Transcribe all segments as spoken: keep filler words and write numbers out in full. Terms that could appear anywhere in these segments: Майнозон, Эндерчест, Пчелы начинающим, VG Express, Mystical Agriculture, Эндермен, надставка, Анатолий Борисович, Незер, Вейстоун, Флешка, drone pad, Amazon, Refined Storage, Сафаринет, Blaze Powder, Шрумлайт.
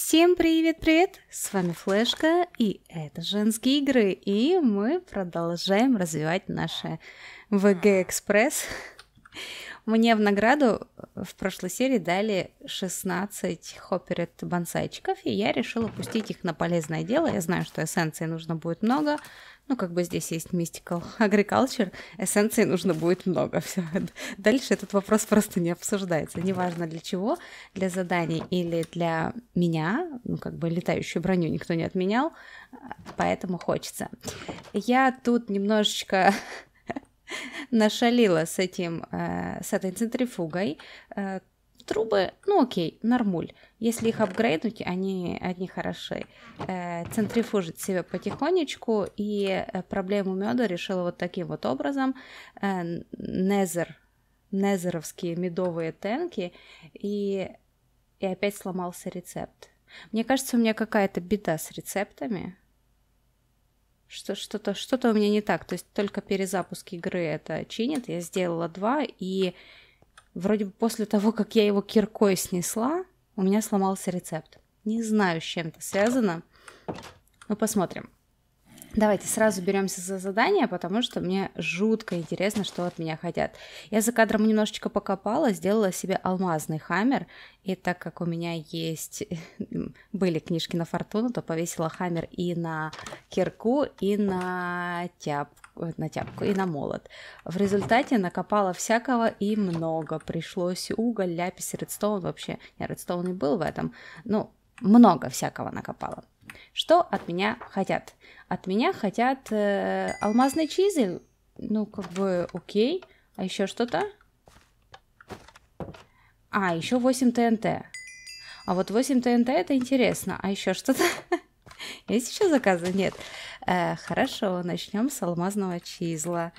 Всем привет-привет! С вами Флешка, и это женские игры, и мы продолжаем развивать наши ви джи Express. Мне в награду в прошлой серии дали шестнадцать хопперет бонсайчиков, и я решила пустить их на полезное дело. Я знаю, что эссенции нужно будет много, ну как бы здесь есть Mystical Agriculture, эссенции нужно будет много. Все. Дальше этот вопрос просто не обсуждается, неважно для чего, для заданий или для меня, ну как бы летающую броню никто не отменял, поэтому хочется. Я тут немножечко нашалила с этим, э, с этой центрифугой. Э, трубы, ну окей, нормуль. Если их апгрейднуть, они одни хороши. Э, центрифужить себя потихонечку, и проблему меда решила вот таким вот образом. Э, незер, незеровские медовые тенки, и, и опять сломался рецепт. Мне кажется, у меня какая-то беда с рецептами. Что-то что-то у меня не так, то есть только перезапуск игры это чинит. Я сделала два, и вроде бы после того, как я его киркой снесла, у меня сломался рецепт. Не знаю, с чем это связано, но посмотрим. Давайте сразу беремся за задание, потому что мне жутко интересно, что от меня хотят. Я за кадром немножечко покопала, сделала себе алмазный хаммер, и так как у меня есть были книжки на фортуну, то повесила хаммер и на кирку, и на, тяп... на тяпку, и на молот. В результате накопала всякого и много. Пришлось уголь, ляпис, редстоун вообще. Я редстоун не был в этом, ну много всякого накопала. Что от меня хотят? От меня хотят э, алмазный чизель, ну как бы окей, а еще что-то? А, еще восемь ТНТ. А вот восемь ТНТ это интересно, а еще что-то? Есть еще заказы? Нет. Э, хорошо, начнем с алмазного чизла.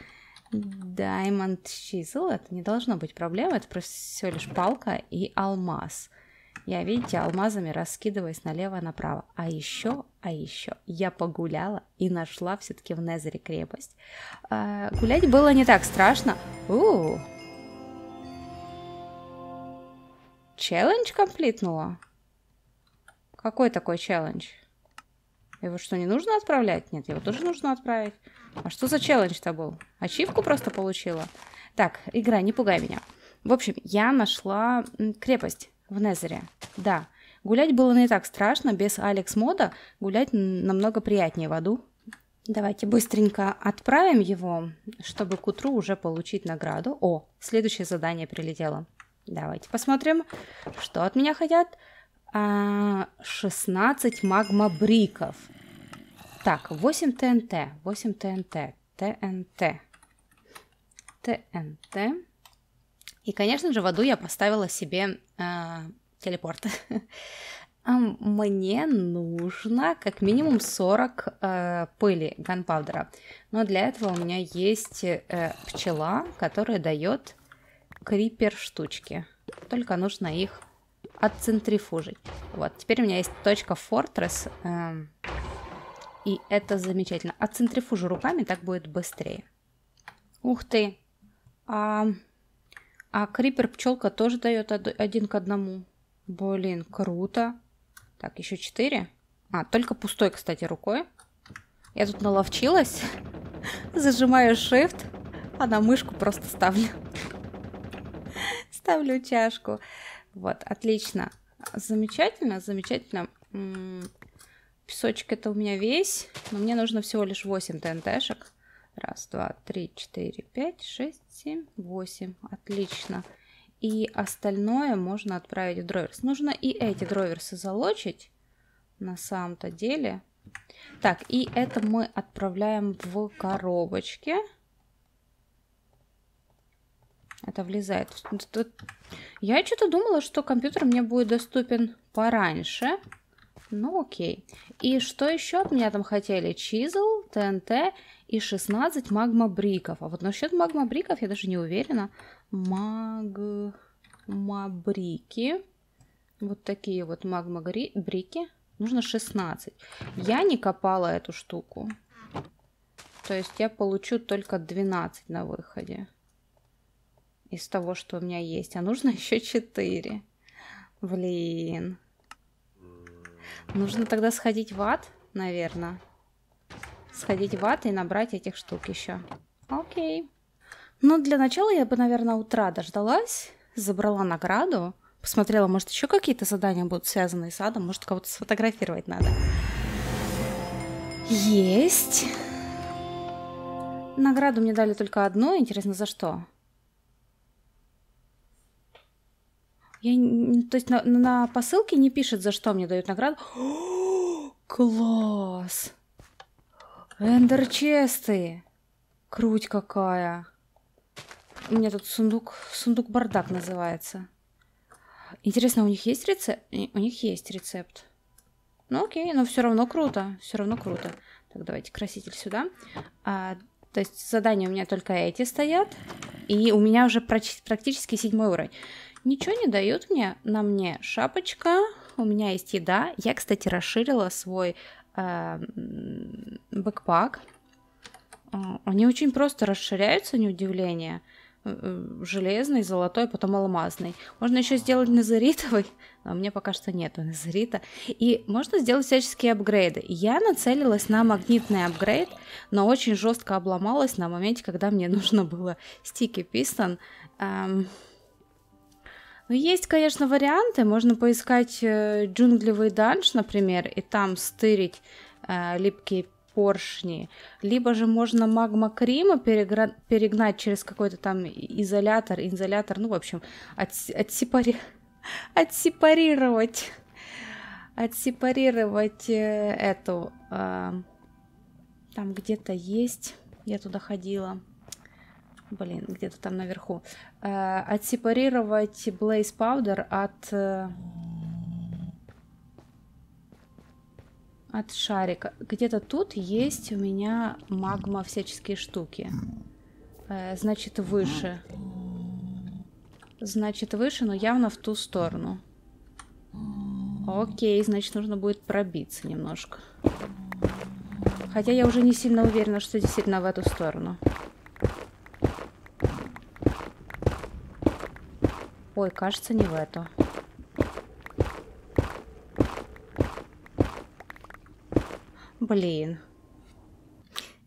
Diamond чизл, это не должно быть проблемы, это просто всего лишь палка и алмаз. Я, видите, алмазами раскидываюсь налево-направо. А еще, а еще я погуляла и нашла все-таки в Незере крепость. А, гулять было не так страшно. У-у-у. Челлендж комплитнула? Какой такой челлендж? Его что, не нужно отправлять? Нет, его тоже нужно отправить. А что за челлендж-то был? Ачивку просто получила? Так, игра, не пугай меня. В общем, я нашла крепость в Незере, да. Гулять было не так страшно, без Алекс мода гулять намного приятнее в аду. Давайте быстренько отправим его, чтобы к утру уже получить награду. О, следующее задание прилетело. Давайте посмотрим, что от меня хотят. шестнадцать магмабриков. Так, восемь ТНТ, восемь ТНТ, ТНТ, ТНТ. И, конечно же, в аду я поставила себе э, телепорт. Мне нужно как минимум сорок э, пыли, ганпаудера. Но для этого у меня есть э, пчела, которая дает крипер штучки. Только нужно их отцентрифужить. Вот, теперь у меня есть точка Фортресс. Э, и это замечательно. Отцентрифужу руками, так будет быстрее. Ух ты! А... А крипер-пчелка тоже дает один к одному. Блин, круто. Так, еще четыре. А, только пустой, кстати, рукой. Я тут наловчилась. Зажимаю Shift, а на мышку просто ставлю. Ставлю чашку. Вот, отлично. Замечательно, замечательно. Песочек это у меня весь. Но мне нужно всего лишь восемь ТНТ-шек. Раз, два, три, четыре, пять, шесть, семь, восемь. Отлично. И остальное можно отправить в дроверс. Нужно и эти дроверсы залочить на самом-то деле. Так, и это мы отправляем в коробочки. Это влезает. Я что-то думала, что компьютер мне будет доступен пораньше. Ну окей. И что еще от меня там хотели? Чизл, ТНТ и шестнадцать магмабриков. А вот насчет магмабриков я даже не уверена. Магмабрики. Вот такие вот магмабрики. Нужно шестнадцать. Я не копала эту штуку. То есть я получу только двенадцать на выходе. Из того, что у меня есть. А нужно еще четыре. Блин. Нужно тогда сходить в ад, наверное. Сходить в ад и набрать этих штук еще. Окей. Ну, для начала я бы, наверное, утра дождалась, забрала награду, посмотрела, может, еще какие-то задания будут связаны с адом, может, кого-то сфотографировать надо. Есть. Награду мне дали только одну, интересно, за что? Я, то есть на, на посылке не пишет, за что мне дают награду. О, класс! Эндерчесты! Круть какая! У меня тут сундук, сундук бардак называется. Интересно, у них есть рецепт? У них есть рецепт. Ну окей, но все равно круто, все равно круто. Так, давайте краситель сюда. А, то есть задания у меня только эти стоят, и у меня уже практически седьмой уровень. Ничего не дают мне, на мне шапочка, у меня есть еда. Я, кстати, расширила свой э, бэкпак. Они очень просто расширяются, не удивление. Железный, золотой, потом алмазный. Можно еще сделать назаритовый, а у меня пока что нету назарита. И можно сделать всяческие апгрейды. Я нацелилась на магнитный апгрейд, но очень жестко обломалась на моменте, когда мне нужно было стики пистон. Эм... Ну, есть, конечно, варианты. Можно поискать э, джунглевый данж, например, и там стырить э, липкие поршни. Либо же можно магма крима перегра... перегнать через какой-то там изолятор, инзолятор, ну, в общем, отс... отсепари... отсепарировать, отсепарировать э, эту. Э, там где-то есть, я туда ходила. Блин, где-то там наверху. Э, отсепарировать Blaze Powder от, э, от шарика. Где-то тут есть у меня магма, всяческие штуки. Э, значит, выше. Значит, выше, но явно в ту сторону. Окей, значит, нужно будет пробиться немножко. Хотя я уже не сильно уверена, что действительно в эту сторону. Ой, кажется, не в эту. Блин.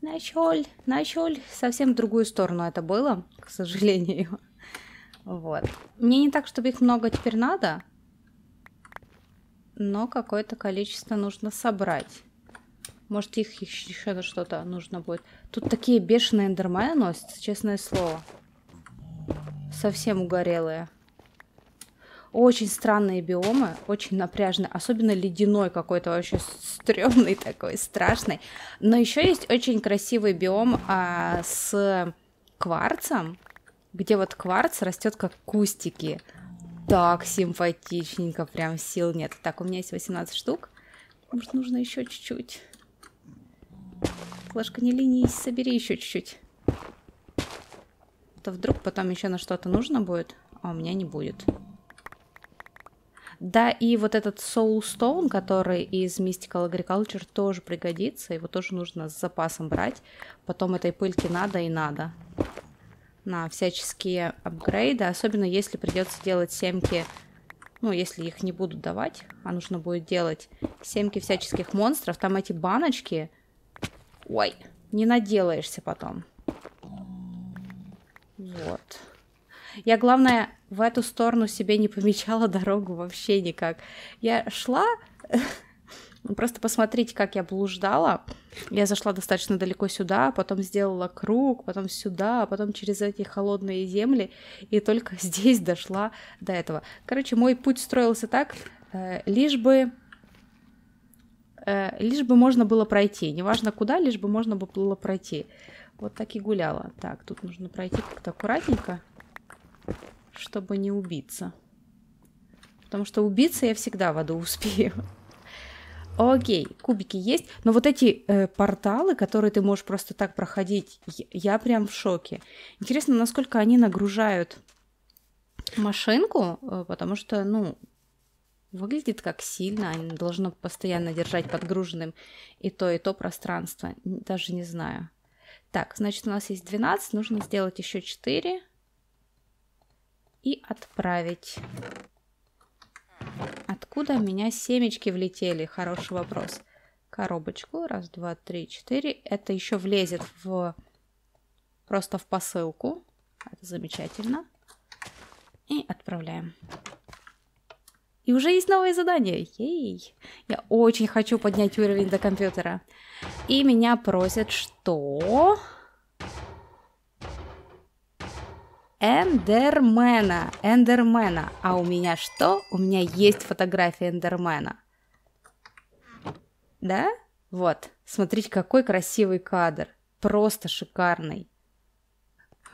Нащоль, нащоль. Совсем в другую сторону это было, к сожалению. Вот. Мне не так, чтобы их много теперь надо, но какое-то количество нужно собрать. Может, их еще что-то нужно будет. Тут такие бешеные эндермены носятся, честное слово. Совсем угорелые. Очень странные биомы, очень напряжные, особенно ледяной какой-то вообще стрёмный такой, страшный. Но еще есть очень красивый биом а, с кварцем, где вот кварц растет как кустики. Так симпатичненько, прям сил нет. Так, у меня есть восемнадцать штук, может, нужно еще чуть-чуть. Флешка, не ленись, собери еще чуть-чуть. То вдруг потом еще на что-то нужно будет, а у меня не будет. Да, и вот этот Soulstone, который из Mystical Agriculture, тоже пригодится. Его тоже нужно с запасом брать. Потом этой пыльки надо и надо. На всяческие апгрейды. Особенно если придется делать семки. Ну, если их не будут давать, а нужно будет делать семки всяческих монстров. Там эти баночки. Ой, не наделаешься потом. Вот. Я, главное, в эту сторону себе не помечала дорогу вообще никак. Я шла, просто посмотрите, как я блуждала. Я зашла достаточно далеко сюда, потом сделала круг, потом сюда, потом через эти холодные земли, и только здесь дошла до этого. Короче, мой путь строился так, э, лишь бы... Э, лишь бы можно было пройти. Неважно куда, лишь бы можно было пройти. Вот так и гуляла. Так, тут нужно пройти как-то аккуратненько, чтобы не убиться. Потому что убиться я всегда в аду успею. Окей, кубики есть. Но вот эти э, порталы, которые ты можешь просто так проходить, я, я прям в шоке. Интересно, насколько они нагружают машинку, э, потому что, ну, выглядит как сильно. Они должны постоянно держать подгруженным и то, и то пространство. Даже не знаю. Так, значит, у нас есть двенадцать. Нужно сделать еще четыре. И отправить. откуда у меня семечки влетели? Хороший вопрос. Коробочку. Раз, два, три, четыре. Это еще влезет в... просто в посылку. Это замечательно. И отправляем. И уже есть новые задания. Ей. Я очень хочу поднять уровень до компьютера. И меня просят, что... Эндермена. Эндермена. А у меня что? У меня есть фотография эндермена. Да? Вот. Смотрите, какой красивый кадр. Просто шикарный.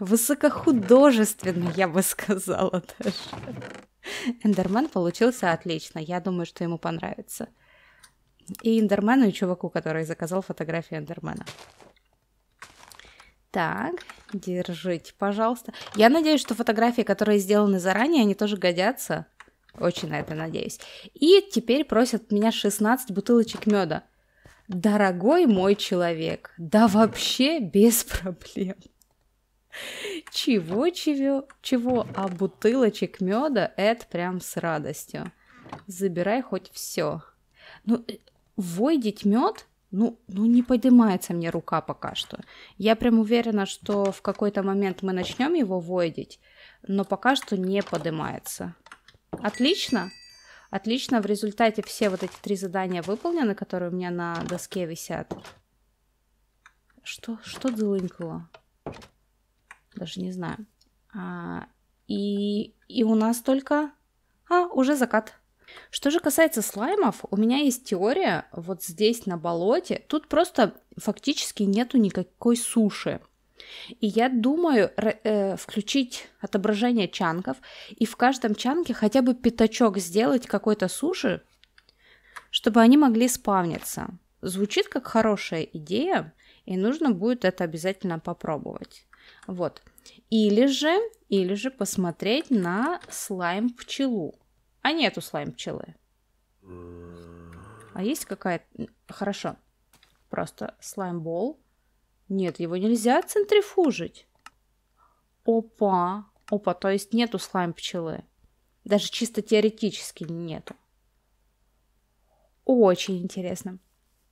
Высокохудожественный, я бы сказала даже. Эндермен получился отлично. Я думаю, что ему понравится. И эндермену, и чуваку, который заказал фотографию эндермена. Так, держите, пожалуйста. Я надеюсь, что фотографии, которые сделаны заранее, они тоже годятся. Очень на это надеюсь. И теперь просят меня шестнадцать бутылочек меда. Дорогой мой человек, да вообще без проблем. Чего, чего, чего, а бутылочек меда это прям с радостью. Забирай хоть все. Ну, войдить мед. Ну, ну, не поднимается мне рука пока что. Я прям уверена, что в какой-то момент мы начнем его войдить, но пока что не поднимается. Отлично. Отлично. В результате все вот эти три задания выполнены, которые у меня на доске висят. Что, что дзынькало? Даже не знаю. А, и, и у нас только... А, уже закат. Что же касается слаймов, у меня есть теория, вот здесь на болоте, тут просто фактически нету никакой суши. И я думаю э, включить отображение чанков и в каждом чанке хотя бы пятачок сделать какой-то суши, чтобы они могли спавниться. Звучит как хорошая идея, и нужно будет это обязательно попробовать. Вот. Или же, или же посмотреть на слайм-пчелу. А нету слайм-пчелы. А есть какая-то... Хорошо. Просто слайм-бол. Нет, его нельзя центрифужить. Опа. Опа, то есть нету слайм-пчелы. Даже чисто теоретически нету. Очень интересно.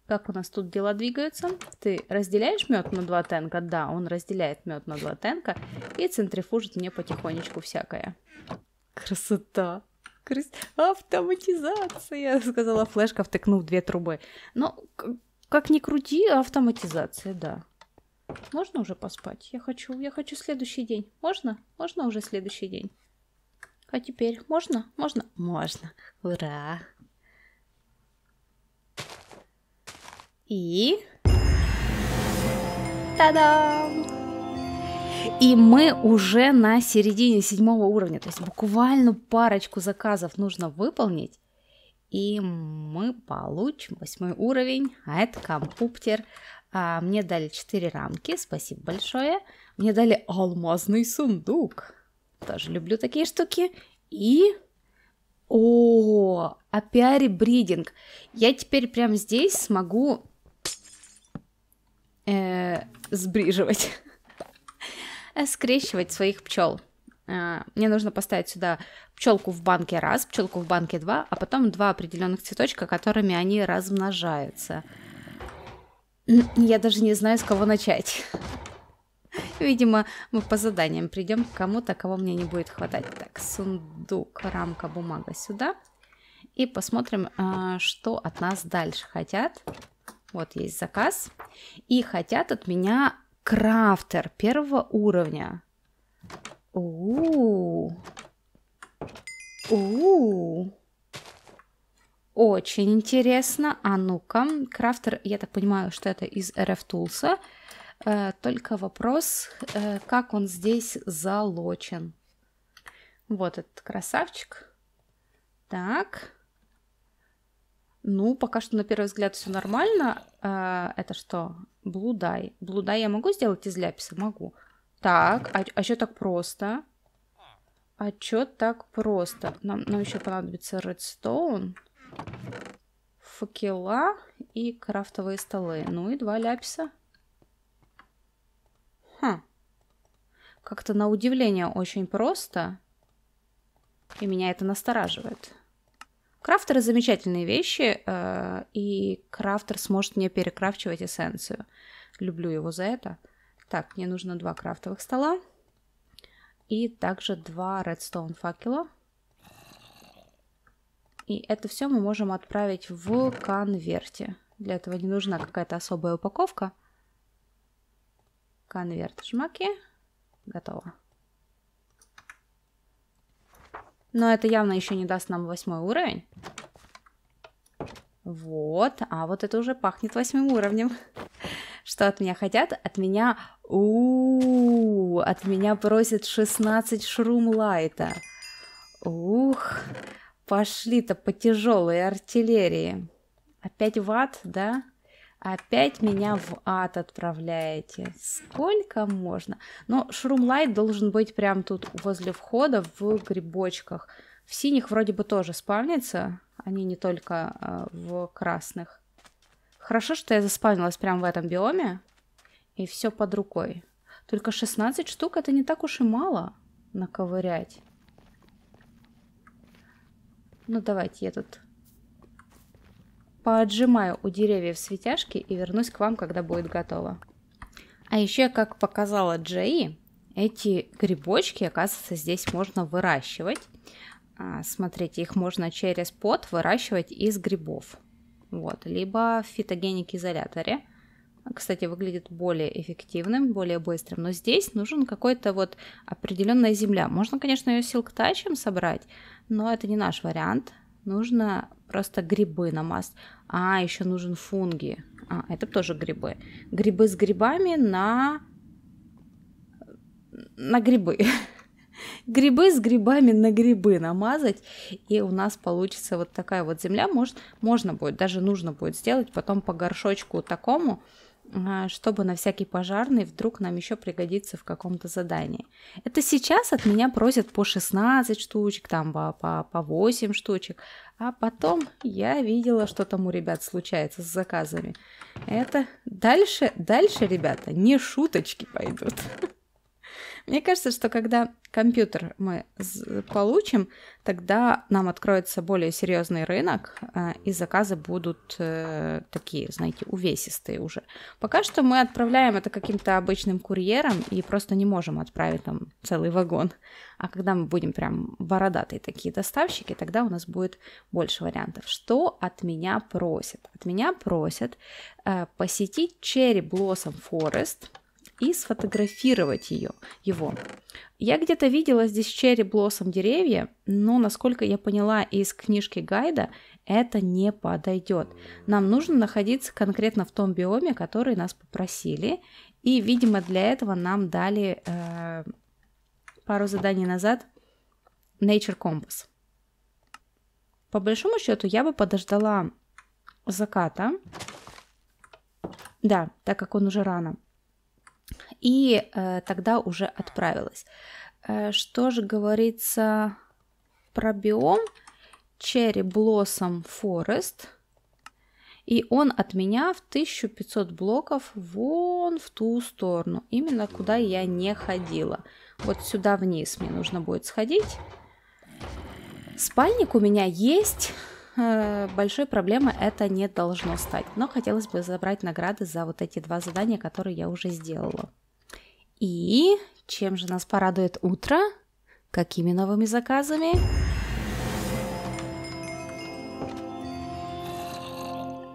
Как у нас тут дела двигаются? Ты разделяешь мед на два тенка? Да, он разделяет мед на два тенка. И центрифужит мне потихонечку всякое. Красота. Автоматизация, сказала флешка, втыкнув две трубы. Но как ни крути, автоматизация, да. Можно уже поспать? Я хочу, я хочу следующий день. Можно? Можно уже следующий день? А теперь можно? Можно? Можно. Ура! И... Та-дам! И мы уже на середине седьмого уровня, то есть буквально парочку заказов нужно выполнить, и мы получим восьмой уровень, а это компьютер. А, мне дали четыре рамки, спасибо большое. Мне дали алмазный сундук, тоже люблю такие штуки. И... О, апиари бридинг. Я теперь прямо здесь смогу э, сбриживать. Скрещивать своих пчел. Мне нужно поставить сюда пчелку в банке раз, пчелку в банке два, а потом два определенных цветочка, которыми они размножаются. Я даже не знаю, с кого начать. Видимо, мы по заданиям придем к кому-то, кого мне не будет хватать. Так, сундук, рамка, бумага сюда. И посмотрим, что от нас дальше хотят. Вот есть заказ. И хотят от меня... Крафтер первого уровня. У-у-у. У-у-у. Очень интересно. А ну-ка. Крафтер, я так понимаю, что это из эр эф Tools. Э, только вопрос, э, как он здесь залочен. Вот этот красавчик. Так. Ну, пока что на первый взгляд все нормально. Э, это что? Блудай. Блудай я могу сделать из ляписа? Могу. Так, а, а что так просто? А что так просто? Нам, нам еще понадобится редстоун, факела и крафтовые столы. Ну и два ляписа. Хм. Как-то на удивление очень просто. И меня это настораживает. Крафтеры замечательные вещи, и крафтер сможет мне перекрафчивать эссенцию. Люблю его за это. Так, мне нужно два крафтовых стола и также два редстоун факела. И это все мы можем отправить в конверте. Для этого не нужна какая-то особая упаковка. Конверт, жмаки. Готово. Но это явно еще не даст нам восьмой уровень. Вот. А вот это уже пахнет восьмым уровнем. Что от меня хотят? От меня... У-у-у, от меня просят шестнадцать шрумлайта. Ух... Пошли-то по тяжелой артиллерии. Опять в ад, да? Опять меня в ад отправляете. Сколько можно? Но шрумлайт должен быть прям тут возле входа в грибочках. В синих вроде бы тоже спавнится. Они не только в красных. Хорошо, что я заспавнилась прям в этом биоме. И все под рукой. Только шестнадцать штук это не так уж и мало наковырять. Ну, давайте я тут поотжимаю у деревьев светяшки и вернусь к вам, когда будет готово. А еще, как показала Джей, эти грибочки, оказывается, здесь можно выращивать. А, смотрите, их можно через пот выращивать из грибов. Вот, либо в фитогеник-изоляторе. Кстати, выглядит более эффективным, более быстрым. Но здесь нужен какой-то вот определенная земля. Можно, конечно, ее силктачем собрать, но это не наш вариант. Нужно просто грибы намазать. А, еще нужен фунги. А, это тоже грибы. Грибы с грибами на... на грибы. Грибы с грибами на грибы намазать. И у нас получится вот такая вот земля. Может, можно будет, даже нужно будет сделать потом по горшочку такому, чтобы на всякий пожарный вдруг нам еще пригодится в каком-то задании. Это сейчас от меня просят по шестнадцать штучек, там по, по восемь штучек, а потом я видела, что там у ребят случается с заказами. Это дальше, дальше, ребята, не шуточки пойдут. Мне кажется, что когда компьютер мы получим, тогда нам откроется более серьезный рынок, и заказы будут такие, знаете, увесистые уже. Пока что мы отправляем это каким-то обычным курьером и просто не можем отправить там целый вагон. А когда мы будем прям бородатые такие доставщики, тогда у нас будет больше вариантов. Что от меня просят? От меня просят посетить Cherry Blossom Forest и сфотографировать ее, его. Я где-то видела здесь Cherry Blossom деревья, но, насколько я поняла из книжки гайда, это не подойдет. Нам нужно находиться конкретно в том биоме, который нас попросили, и, видимо, для этого нам дали э, пару заданий назад Nature Compass. По большому счету, я бы подождала заката, да, так как он уже рано. И э, тогда уже отправилась. Э, что же говорится про биом? Cherry Blossom Forest. И он от меня в тысячу пятьсот блоков вон в ту сторону. Именно куда я не ходила. Вот сюда вниз мне нужно будет сходить. Спальник у меня есть. Большой проблемы это не должно стать. Но хотелось бы забрать награды за вот эти два задания, которые я уже сделала. И чем же нас порадует утро? Какими новыми заказами?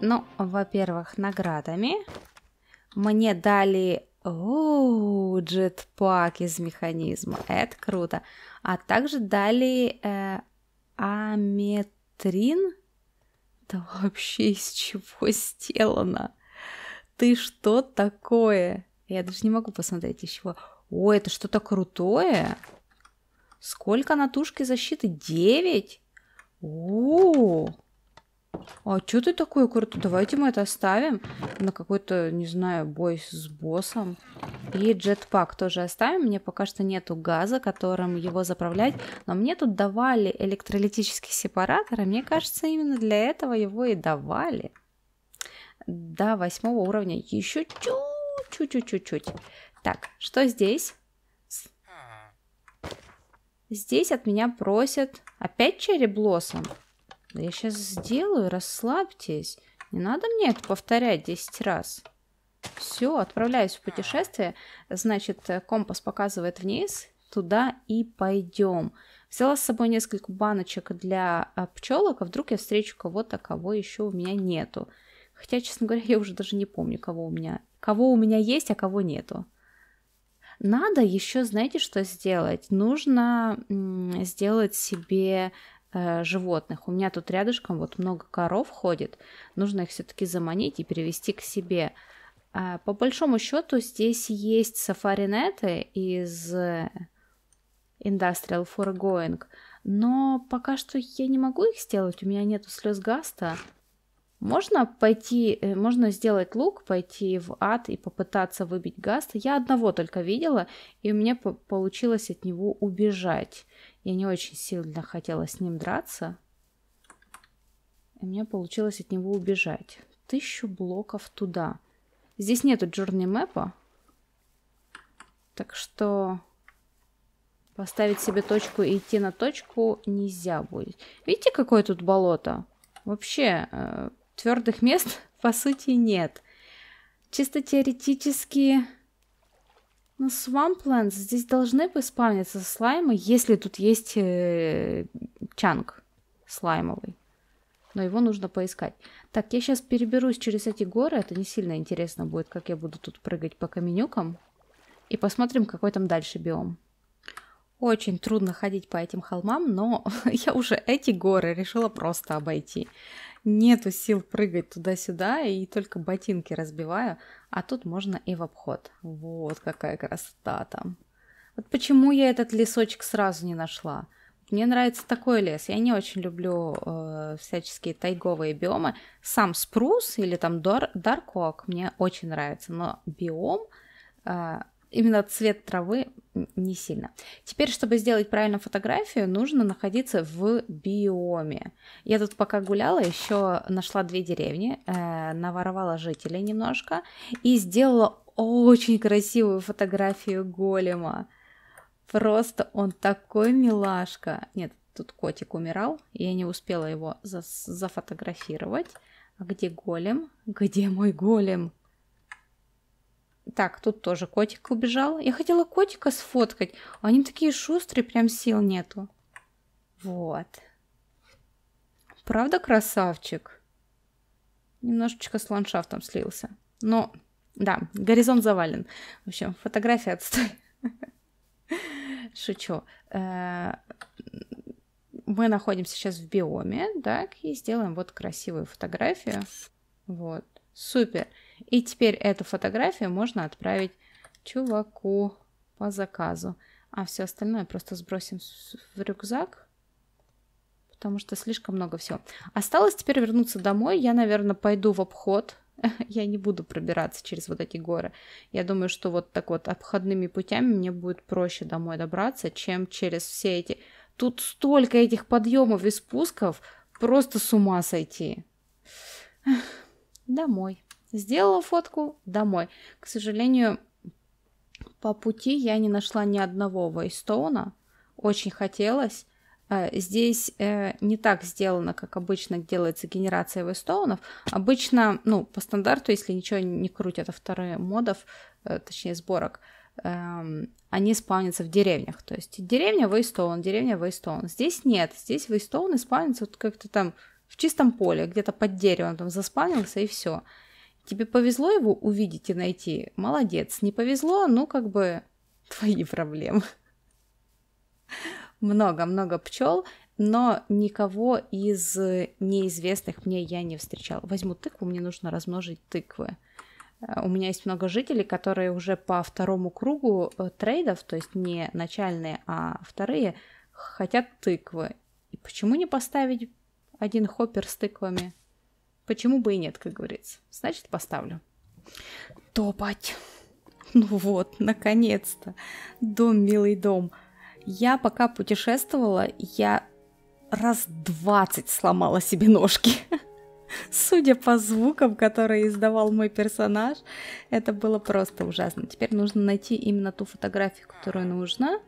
Ну, во-первых, наградами. Мне дали... О, джетпак из механизма. Это круто. А также дали э, амет... Трин? Да вообще из чего сделано? Ты что такое? Я даже не могу посмотреть из чего. О, это что-то крутое. Сколько на тушке защиты? девять? О, а что ты такое крутое? Давайте мы это оставим на какой-то, не знаю, бой с боссом. И джетпак тоже оставим. Мне пока что нету газа, которым его заправлять. Но мне тут давали электролитический сепаратор. И мне кажется, именно для этого его и давали. До восьмого уровня. Еще чуть-чуть-чуть-чуть. Так, что здесь? Здесь от меня просят опять Cherry Blossom. Я сейчас сделаю, расслабьтесь. Не надо мне это повторять десять раз. Все, отправляюсь в путешествие. Значит, компас показывает вниз. Туда и пойдем. Взяла с собой несколько баночек для пчелок, а вдруг я встречу кого-то, кого еще у меня нету. Хотя, честно говоря, я уже даже не помню, кого у меня, кого у меня есть, а кого нету. Надо еще, знаете, что сделать? Нужно сделать себе э, животных. У меня тут рядышком вот много коров ходит. Нужно их все-таки заманить и перевести к себе. Э, по большому счету здесь есть сафаринеты из Industrial Foregoing, но пока что я не могу их сделать, у меня нету слез гаста. Можно пойти, можно сделать лук, пойти в ад и попытаться выбить гаста. Я одного только видела, и у меня получилось от него убежать. Я не очень сильно хотела с ним драться, и мне получилось от него убежать. Тысячу блоков туда. Здесь нету Journey Map'а, так что... Поставить себе точку и идти на точку нельзя будет. Видите, какое тут болото? Вообще, э, твердых мест, по сути, нет. Чисто теоретически, ну, Swamplands, здесь должны бы спавниться слаймы, если тут есть э, чанг слаймовый. Но его нужно поискать. Так, я сейчас переберусь через эти горы. Это не сильно интересно будет, как я буду тут прыгать по каменюкам. И посмотрим, какой там дальше биом. Очень трудно ходить по этим холмам, но я уже эти горы решила просто обойти. Нету сил прыгать туда-сюда, и только ботинки разбиваю, а тут можно и в обход. Вот какая красота там. Вот почему я этот лесочек сразу не нашла. Мне нравится такой лес. Я не очень люблю э, всяческие тайговые биомы. Сам спрус или там даркок мне очень нравится, но биом... Э, Именно цвет травы не сильно. Теперь, чтобы сделать правильно фотографию, нужно находиться в биоме. Я тут пока гуляла, еще нашла две деревни, э, наворовала жителей немножко и сделала очень красивую фотографию голема. Просто он такой милашка. Нет, тут котик умирал, я не успела его за зафотографировать. А где голем? Где мой голем? Так, тут тоже котик убежал. Я хотела котика сфоткать. Они такие шустрые, прям сил нету. Вот. Правда красавчик? Немножечко с ландшафтом слился. Но, да, горизонт завален. В общем, фотография отстой. Шучу. Мы находимся сейчас в биоме, так, и сделаем вот красивую фотографию. Вот. Супер. И теперь эту фотографию можно отправить чуваку по заказу. А все остальное просто сбросим в рюкзак, потому что слишком много всего. Осталось теперь вернуться домой. Я, наверное, пойду в обход. Я не буду пробираться через вот эти горы. Я думаю, что вот так вот обходными путями мне будет проще домой добраться, чем через все эти... Тут столько этих подъемов и спусков, просто с ума сойти. Домой. Сделала фотку, домой. К сожалению, по пути я не нашла ни одного вейстоуна. Очень хотелось. Здесь не так сделано, как обычно делается генерация вейстоунов. Обычно, ну, по стандарту, если ничего не крутят авторы модов, точнее сборок, они спавнятся в деревнях. То есть деревня вейстоун, деревня вейстоун. Здесь нет. Здесь вейстоуны спавнятся вот как-то там в чистом поле, где-то под деревом там заспавнился и все. Тебе повезло его увидеть и найти? Молодец. Не повезло, ну как бы твои проблемы. Много-много пчел, но никого из неизвестных мне я не встречала. Возьму тыкву, мне нужно размножить тыквы. У меня есть много жителей, которые уже по второму кругу трейдов, то есть не начальные, а вторые, хотят тыквы. И почему не поставить один хоппер с тыквами? Почему бы и нет, как говорится. Значит, поставлю. Топать. Ну вот, наконец-то. Дом, милый дом. Я пока путешествовала, я раз двадцать сломала себе ножки. Судя по звукам, которые издавал мой персонаж, это было просто ужасно. Теперь нужно найти именно ту фотографию, которую нужно.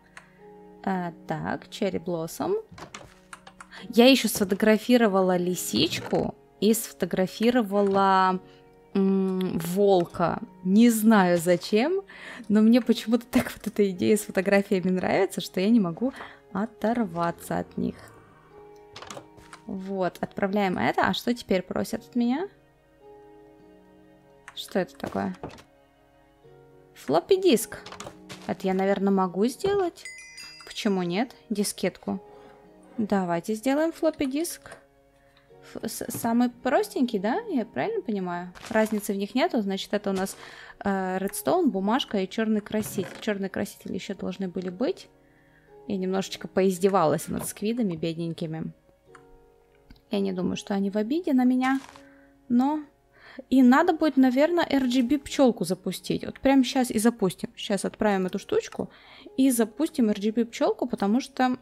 А, так, Cherry Blossom. Я еще сфотографировала лисичку и сфотографировала волка. Не знаю зачем, но мне почему-то так вот эта идея с фотографиями нравится, что я не могу оторваться от них. Вот, отправляем это. А что теперь просят от меня? Что это такое? Флоппи диск. Это я, наверное, могу сделать. Почему нет? Дискетку. Давайте сделаем флоппи диск. Самый простенький, да? Я правильно понимаю? Разницы в них нету, значит, это у нас э, редстоун, бумажка и черный краситель. Черные красители еще должны были быть. Я немножечко поиздевалась над сквидами бедненькими. Я не думаю, что они в обиде на меня, но... И надо будет, наверное, эр джи би пчелку запустить. Вот прямо сейчас и запустим. Сейчас отправим эту штучку и запустим эр джи би пчелку, потому что...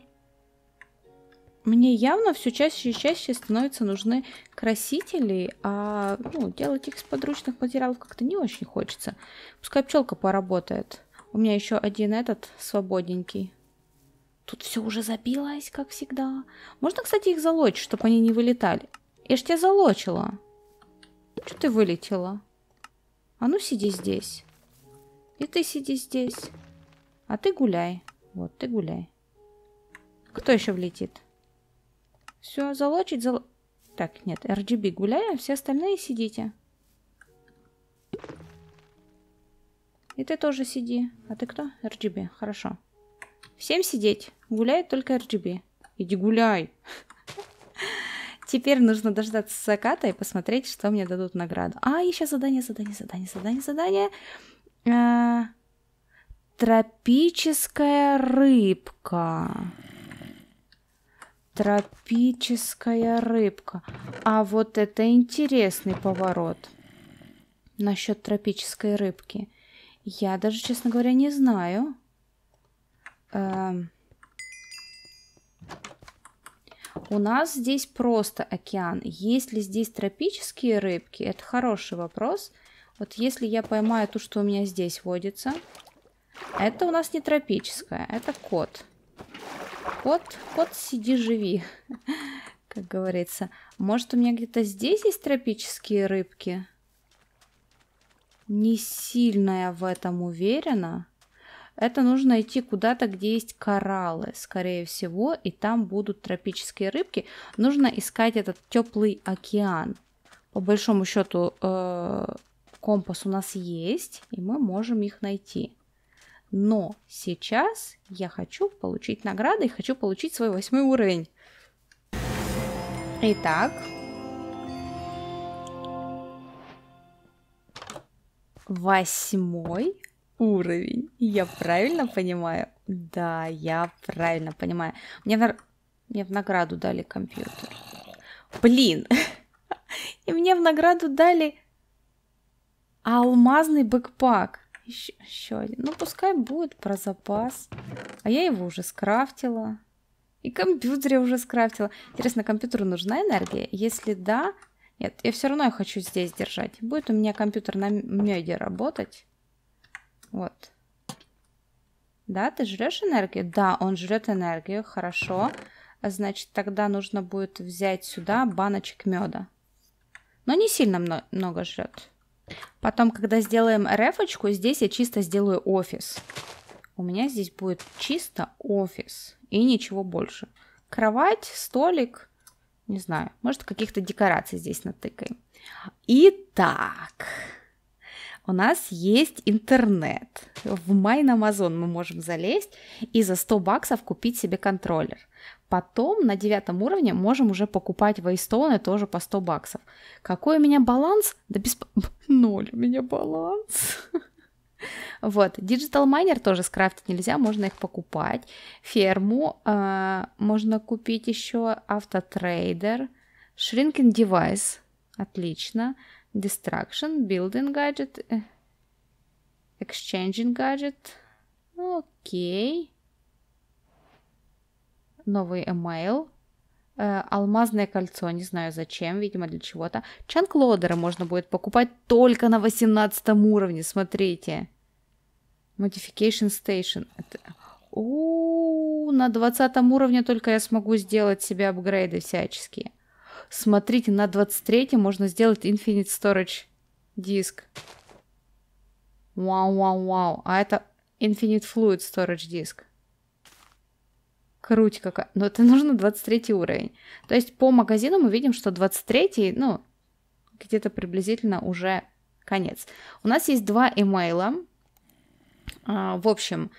Мне явно все чаще и чаще становятся нужны красители, а ну, делать их из подручных материалов как-то не очень хочется. Пускай пчелка поработает. У меня еще один этот свободненький. Тут все уже забилось, как всегда. Можно, кстати, их залочь, чтобы они не вылетали. Я ж тебя залочила. Что ты вылетела? А ну сиди здесь. И ты сиди здесь. А ты гуляй. Вот, ты гуляй. Кто еще влетит? Все, залочить, зал... Так, нет, эр джи би гуляем, все остальные сидите. И ты тоже сиди. А ты кто? эр джи би, хорошо. Всем сидеть, гуляет только эр джи би. Иди гуляй. Теперь нужно дождаться заката и посмотреть, что мне дадут награду. А, еще задание, задание, задание, задание, задание. Тропическая рыбка. Тропическая рыбка. А вот это интересный поворот. Насчет тропической рыбки. Я даже, честно говоря, не знаю. Эм... У нас здесь просто океан. Есть ли здесь тропические рыбки? Это хороший вопрос. Вот если я поймаю то, что у меня здесь водится. Это у нас не тропическая. Это кот. Кот, кот, сиди, живи, как говорится. Может, у меня где-то здесь есть тропические рыбки? Не сильно я в этом уверена. Это нужно идти куда-то, где есть кораллы, скорее всего, и там будут тропические рыбки. Нужно искать этот теплый океан. По большому счету, э-э, компас у нас есть, и мы можем их найти. Но сейчас я хочу получить награды и хочу получить свой восьмой уровень. Итак. Восьмой уровень. Я правильно понимаю? Да, я правильно понимаю. Мне в, мне в награду дали компьютер. Блин. И мне в награду дали алмазный бэкпак. Еще, еще один. Ну, пускай будет про запас. А я его уже скрафтила. И компьютер я уже скрафтила. Интересно, компьютеру нужна энергия? Если да... Нет, я все равно хочу здесь держать. Будет у меня компьютер на меде работать. Вот. Да, ты жрешь энергию? Да, он жрет энергию. Хорошо. Значит, тогда нужно будет взять сюда баночек меда. Но не сильно много, много жрет. Потом, когда сделаем рефочку, здесь я чисто сделаю офис. У меня здесь будет чисто офис и ничего больше. Кровать, столик, не знаю, может, каких-то декораций здесь натыкаем. Итак, у нас есть интернет. В май на Amazon мы можем залезть и за сто баксов купить себе контроллер. Потом на девятом уровне можем уже покупать вейстоуны тоже по сто баксов. Какой у меня баланс? Да без... Ноль у меня баланс. Вот. Digital Miner тоже скрафтить нельзя, можно их покупать. Ферму э, можно купить еще. Автотрейдер. Shrinking Device. Отлично. Destruction. Building Gadget. Exchanging Gadget. Окей. Новый email, э, алмазное кольцо, не знаю зачем, видимо для чего-то. Чанклодеры можно будет покупать только на восемнадцатом уровне, смотрите. Modification Station. Это... У-у-у, на двадцатом уровне только я смогу сделать себе апгрейды всяческие. Смотрите, на двадцать третьем можно сделать Infinite Storage диск. Вау-вау-вау. А это Infinite Fluid Storage диск. Круть какая. Но это нужно двадцать третий уровень. То есть по магазину мы видим, что двадцать третий, ну, где-то приблизительно уже конец. У нас есть два имейла. В общем,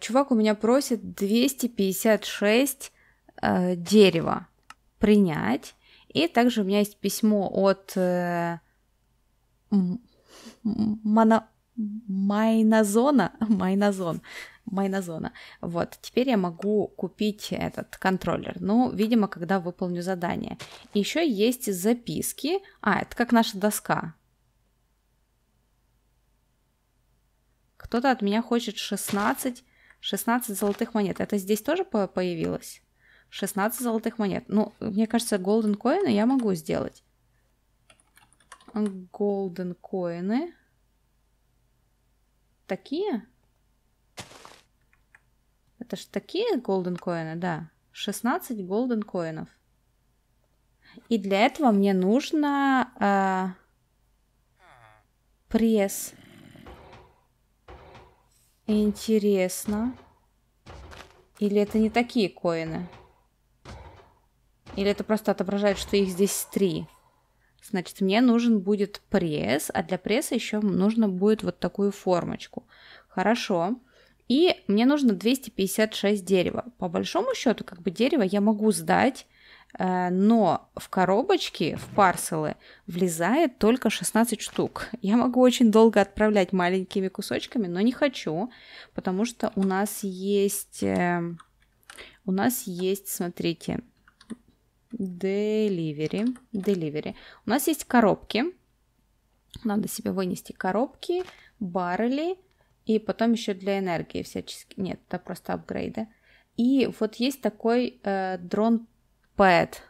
чувак у меня просит двести пятьдесят шесть дерева принять. И также у меня есть письмо от Мана... Майнозона. Майнозон. Майнозона. Вот, теперь я могу купить этот контроллер. Ну, видимо, когда выполню задание. Еще есть записки. А, это как наша доска. Кто-то от меня хочет шестнадцать, шестнадцать золотых монет. Это здесь тоже появилось? шестнадцать золотых монет. Ну, мне кажется, golden коины я могу сделать. Golden коины. Такие? Это же такие golden коины, да. шестнадцать golden коинов. И для этого мне нужно э, пресс. Интересно. Или это не такие коины? Или это просто отображает, что их здесь три? Значит, мне нужен будет пресс, а для пресса еще нужно будет вот такую формочку. Хорошо. И мне нужно двести пятьдесят шесть дерева. По большому счету, как бы дерево я могу сдать, но в коробочки, в парселы влезает только шестнадцать штук. Я могу очень долго отправлять маленькими кусочками, но не хочу, потому что у нас есть, у нас есть, смотрите, delivery, delivery. У нас есть коробки. Надо себе вынести коробки, баррели. И потом еще для энергии всячески. Нет, это просто апгрейды. И вот есть такой э, дрон-пэд,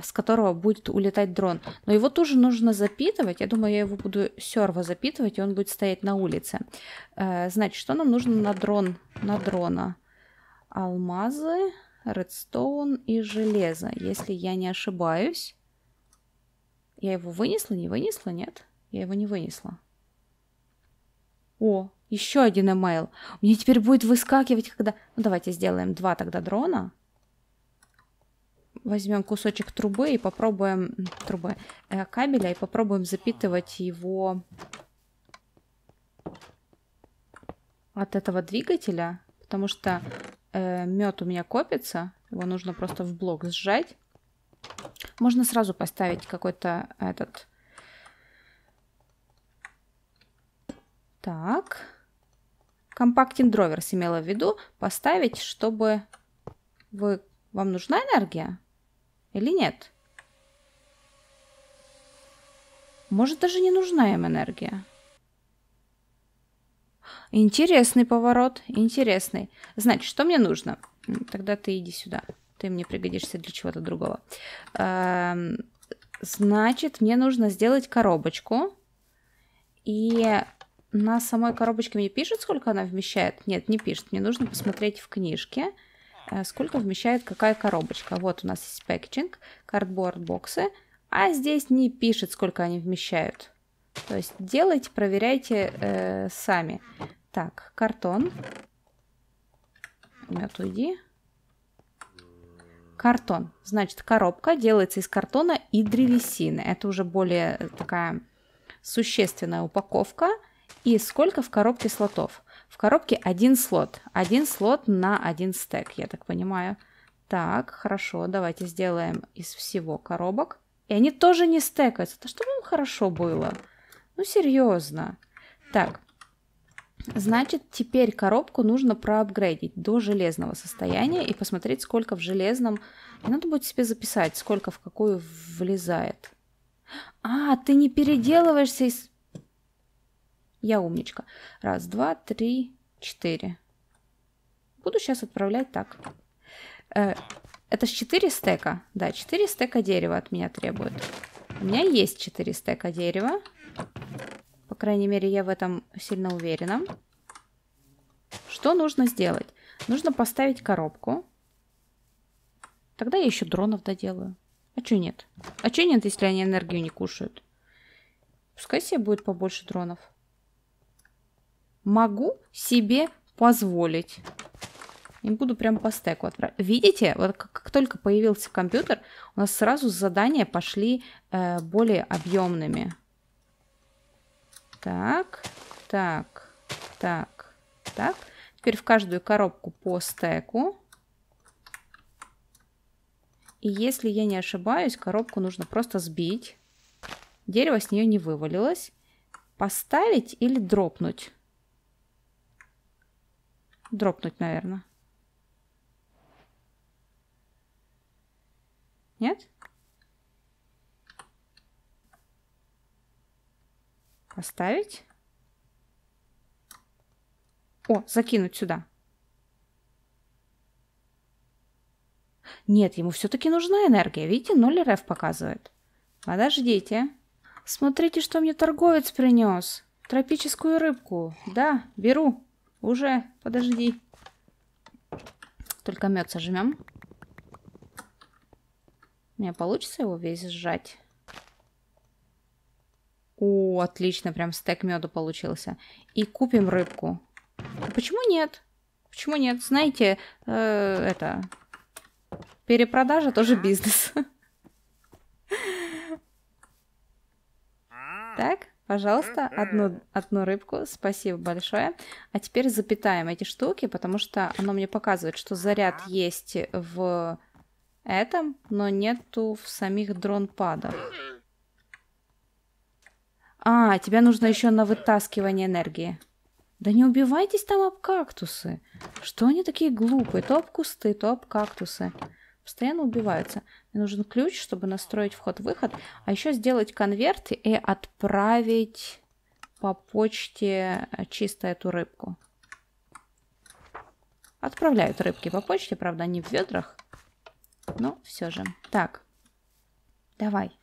с которого будет улетать дрон. Но его тоже нужно запитывать. Я думаю, я его буду серво запитывать, и он будет стоять на улице. Э, значит, что нам нужно на дрон, на дрона? Алмазы, редстоун и железо, если я не ошибаюсь. Я его вынесла, не вынесла, нет? Я его не вынесла. О, еще один имейл. Мне теперь будет выскакивать, когда... Ну, давайте сделаем два тогда дрона. Возьмем кусочек трубы и попробуем... Трубы э, кабеля и попробуем запитывать его от этого двигателя. Потому что э, мед у меня копится. Его нужно просто в блок сжать. Можно сразу поставить какой-то этот... Так, компактен дроверс имела в виду поставить, чтобы вы... Вам нужна энергия или нет? Может, даже не нужна им энергия. Интересный поворот, интересный. Значит, что мне нужно? Тогда ты иди сюда, ты мне пригодишься для чего-то другого. Значит, мне нужно сделать коробочку и... На самой коробочке мне пишет, сколько она вмещает? Нет, не пишет. Мне нужно посмотреть в книжке, сколько вмещает какая коробочка. Вот у нас есть пэкетинг, кардборд-боксы, а здесь не пишет, сколько они вмещают. То есть делайте, проверяйте э, сами. Так, картон. Мёд, уйди. Картон. Значит, коробка делается из картона и древесины. Это уже более такая существенная упаковка. И сколько в коробке слотов? В коробке один слот. Один слот на один стек, я так понимаю. Так, хорошо, давайте сделаем из всего коробок. И они тоже не стекаются. Да чтобы им хорошо было. Ну, серьезно. Так, значит, теперь коробку нужно проапгрейдить до железного состояния и посмотреть, сколько в железном... Надо будет себе записать, сколько в какую влезает. А, ты не переделываешься из... Я умничка. Раз, два, три, четыре. Буду сейчас отправлять так. Это ж четыре стека. Да, четыре стека дерева от меня требует. У меня есть четыре стека дерева. По крайней мере, я в этом сильно уверена. Что нужно сделать? Нужно поставить коробку. Тогда я еще дронов доделаю. А че нет? А че нет, если они энергию не кушают? Пускай себе будет побольше дронов. Могу себе позволить. Им буду прям по стеку отправлять. Видите, вот как, как только появился компьютер, у нас сразу задания пошли э, более объемными. Так, так, так, так. Теперь в каждую коробку по стеку. И если я не ошибаюсь, коробку нужно просто сбить. Дерево с нее не вывалилось. Поставить или дропнуть? Дропнуть, наверное. Нет? Поставить. О, закинуть сюда. Нет, ему все-таки нужна энергия. Видите, ноль эр эф показывает. Подождите. Смотрите, что мне торговец принес. Тропическую рыбку. Да, беру. Уже, подожди. Только мед сожмем. У меня получится его весь сжать. О, отлично, прям стек меда получился. И купим рыбку. Почему нет? Почему нет? Знаете, э, это... перепродажа тоже бизнес. Так, пожалуйста, одну, одну рыбку. Спасибо большое. А теперь запитаем эти штуки, потому что оно мне показывает, что заряд есть в этом, но нету в самих дронпадах. А, тебя нужно еще на вытаскивание энергии. Да не убивайтесь там об кактусы. Что они такие глупые? То об кусты, то об кактусы. Постоянно убиваются. Мне нужен ключ, чтобы настроить вход-выход. А еще сделать конверт и отправить по почте чисто эту рыбку. Отправляют рыбки по почте, правда, не в ведрах. Но все же. Так, давай.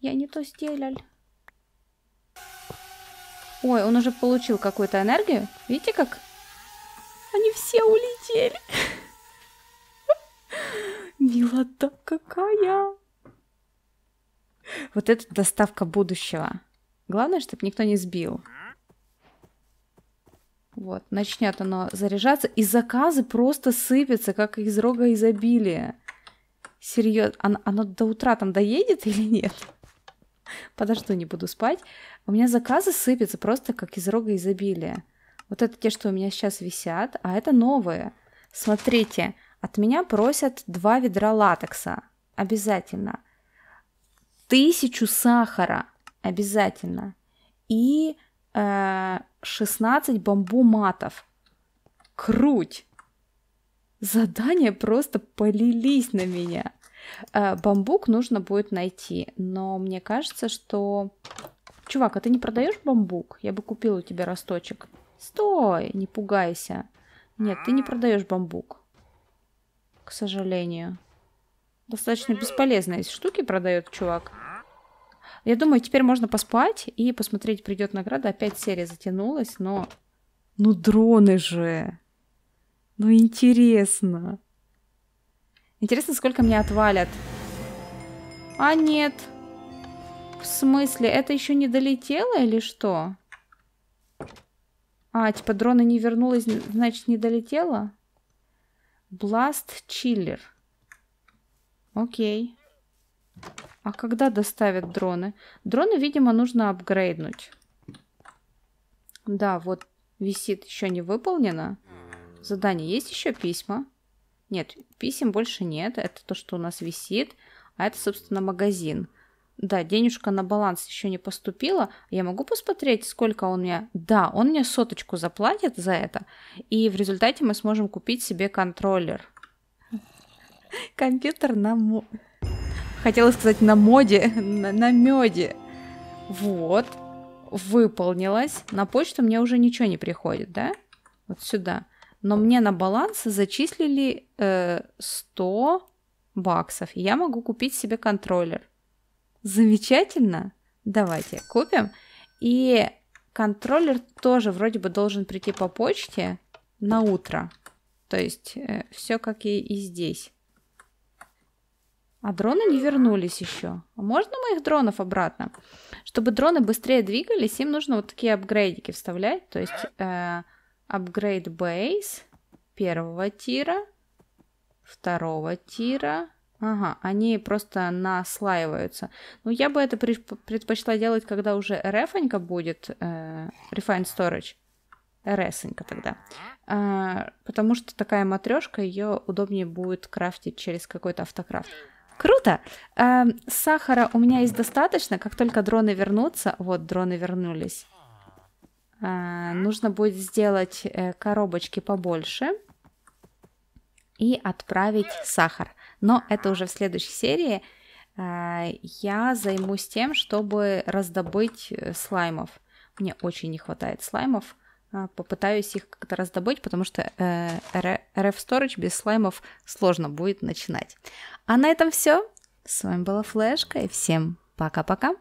Я не то сделал. Ой, он уже получил какую-то энергию. Видите, как? Они все улетели. Милота какая. Вот это доставка будущего. Главное, чтобы никто не сбил. Вот, начнет оно заряжаться. И заказы просто сыпятся, как из рога изобилия. Серьезно, оно, оно до утра там доедет или нет? Подожду, не буду спать. У меня заказы сыпятся просто как из рога изобилия. Вот это те, что у меня сейчас висят, а это новые. Смотрите, от меня просят два ведра латекса. Обязательно. Тысячу сахара. Обязательно. И э, шестнадцать бамбуматов. Круть! Задания просто полились на меня. Бамбук нужно будет найти, но мне кажется, что... Чувак, а ты не продаешь бамбук? Я бы купила у тебя росточек. Стой, не пугайся. Нет, ты не продаешь бамбук. К сожалению. Достаточно бесполезные штуки продает чувак. Я думаю, теперь можно поспать и посмотреть, придет награда. Опять серия затянулась, но... Ну дроны же! Ну интересно! Интересно, сколько мне отвалят. А нет. В смысле, это еще не долетело или что? А, типа дрона не вернулась, значит не долетела? Бласт чиллер. Окей. А когда доставят дроны? Дроны, видимо, нужно апгрейднуть. Да, вот висит, еще не выполнено. Задание есть еще письма. Нет, писем больше нет. Это то, что у нас висит. А это, собственно, магазин. Да, денежка на баланс еще не поступила. Я могу посмотреть, сколько он мне... Да, он мне соточку заплатит за это. И в результате мы сможем купить себе контроллер. Компьютер на мо... Хотела сказать на моде. На, на меде. Вот. Выполнилось. На почту мне уже ничего не приходит, да? Вот сюда. Но мне на баланс зачислили э, сто баксов. И я могу купить себе контроллер. Замечательно. Давайте купим. И контроллер тоже вроде бы должен прийти по почте на утро. То есть э, все как и, и здесь. А дроны не вернулись еще. Можно моих дронов обратно? Чтобы дроны быстрее двигались, им нужно вот такие апгрейдики вставлять. То есть э, апгрейд бейс первого тира, второго тира. Ага, они просто наслаиваются. Ну, я бы это предпочла делать, когда уже рефонька будет, э, Refined Storage. Ресенька тогда. А, потому что такая матрешка, ее удобнее будет крафтить через какой-то автокрафт. Круто! А, сахара у меня есть достаточно. Как только дроны вернутся... Вот, дроны вернулись. А, нужно будет сделать коробочки побольше. И отправить сахар. Но это уже в следующей серии. А, я займусь тем, чтобы раздобыть слаймов. Мне очень не хватает слаймов. Попытаюсь их как-то раздобыть, потому что э, эр эф Storage без слаймов сложно будет начинать. А на этом все. С вами была Флешка, и всем пока-пока.